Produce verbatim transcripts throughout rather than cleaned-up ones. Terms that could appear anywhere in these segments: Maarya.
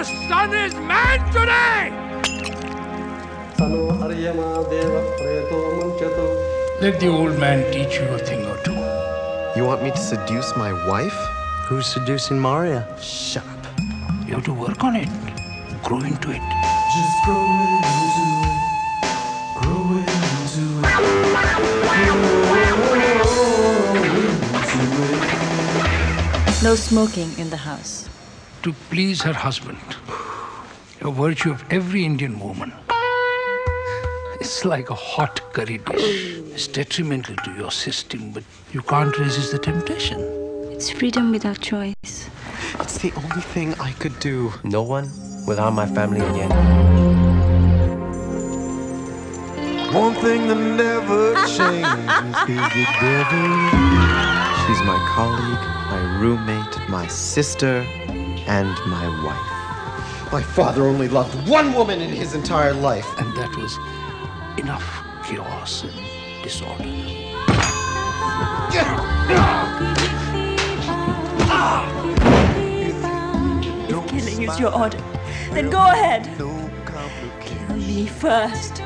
Our son is man today! Let the old man teach you a thing or two. You want me to seduce my wife? Who's seducing Maarya? Shut up. You have to work on it. Grow into it. Just grow into it. Grow into it. Grow into it. No smoking in the house. To please her husband, a virtue of every Indian woman. It's like a hot curry dish. It's detrimental to your system, but you can't resist the temptation. It's freedom without choice. It's the only thing I could do. No one will harm my family again. One thing that never changes is the devil. She's my colleague, my roommate, my sister, and my wife. My father only loved one woman in his entire life. And that was enough chaos and disorder. If killing is your order, then go ahead. Kill me first.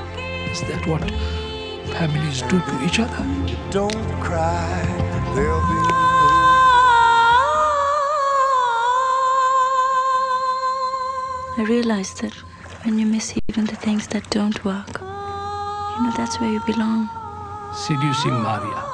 Is that what families do to each other? Don't cry, there'll be... I realized that when you miss even the things that don't work, you know that's where you belong. Seducing Maarya.